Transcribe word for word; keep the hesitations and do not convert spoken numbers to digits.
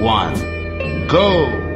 one, go!